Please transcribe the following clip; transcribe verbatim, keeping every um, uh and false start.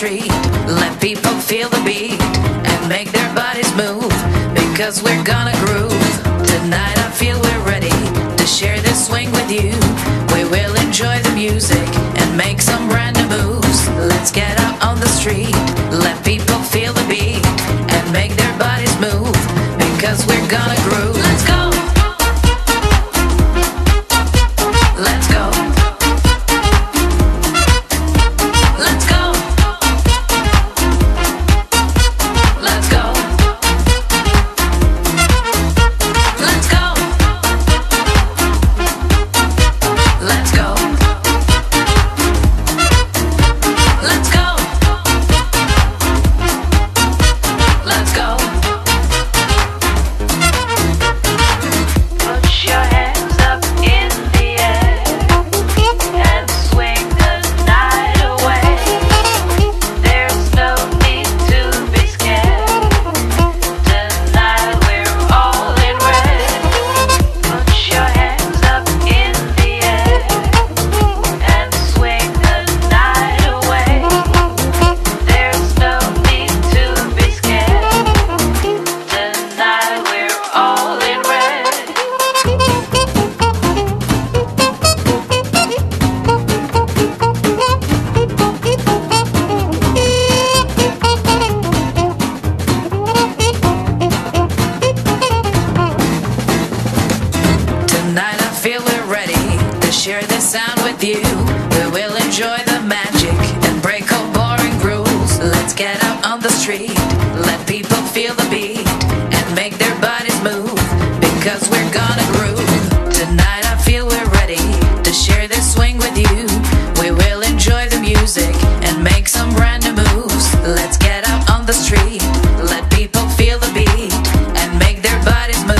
country. Let people feel the beat and make their bodies move, because we're gonna groove. Tonight I feel we're ready to share this swing with you. We will enjoy the music and make some brand new moves. Let's get out on the street, let people feel the beat and make their bodies move, because we're gonna groove. Let's go. Let's go. Let's go. Let's go. Let's go. Let's go. Let's go. Let's go. Tonight I feel we're ready to share this sound with you. We will enjoy the magic and break all boring rules. Let's get out on the street, let people feel the beat and make their bodies move, because we're gonna groove. Tonight I feel we're ready to share this swing with you. We will enjoy the music and make some brand new moves. Let's get out on the street, let people feel the beat and make their bodies move.